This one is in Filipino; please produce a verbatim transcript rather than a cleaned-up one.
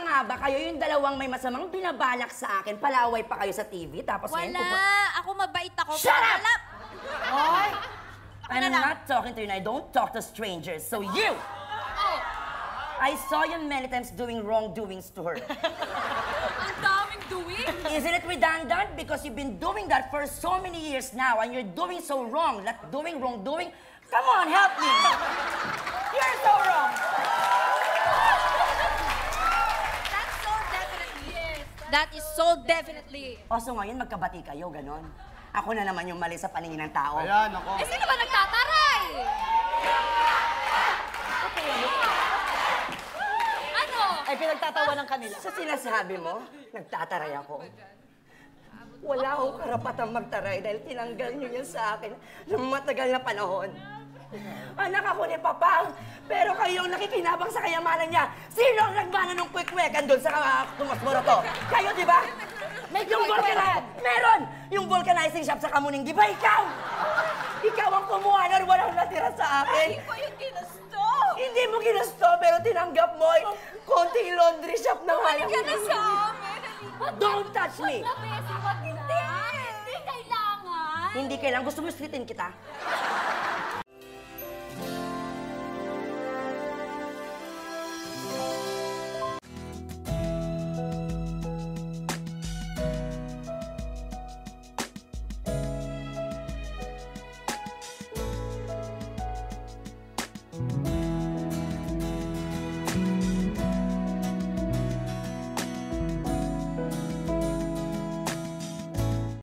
na nga ba kayo yung dalawang may masamang binabalak sa akin? Palaway pa kayo sa T V, tapos ngayon po ba? Wala! Ako mabait ako. Shut up! Oy! I'm not talking to you and I don't talk to strangers, so you! I saw you many times doing wrongdoings to her. Ang daming doing? Isn't it redundant? Because you've been doing that for so many years now and you're doing so wrong. Like doing wrongdoing. Come on, help me! You're so wrong! That's so definitely. Yes, that is so definitely. O, so ngayon magkabati kayo, ganon. Ako na naman yung mali sa paningin ng tao. Ayan, ako. Eh, sino ba nagtataray? Ay, pinagtatawa ng kanila. Sa sinasabi mo, nagtataray ako. Wala akong karapatang magtaray dahil tinanggal niyo yan sa akin ng matagal na panahon. Anak ako ni Papang, pero kayo ang nakikinabang sa kayamanan niya. Sino ang nagmana ng kwek-kwekan doon sa Tumasmoro to? Kayo, di ba? Yung vulcanizing, meron! Yung vulcanizing shop sa Kamuning, di ba ikaw? Ikaw ang kumuha nun, walang natira sa akin. Ay, ko yung ginusto! Hindi mo ginusto, pero tinanggap mo yung konting laundry shop na wala mo. Don't touch me! Hindi! Hindi kailangan! Hindi kailangan. Gusto mo yung streetin kita?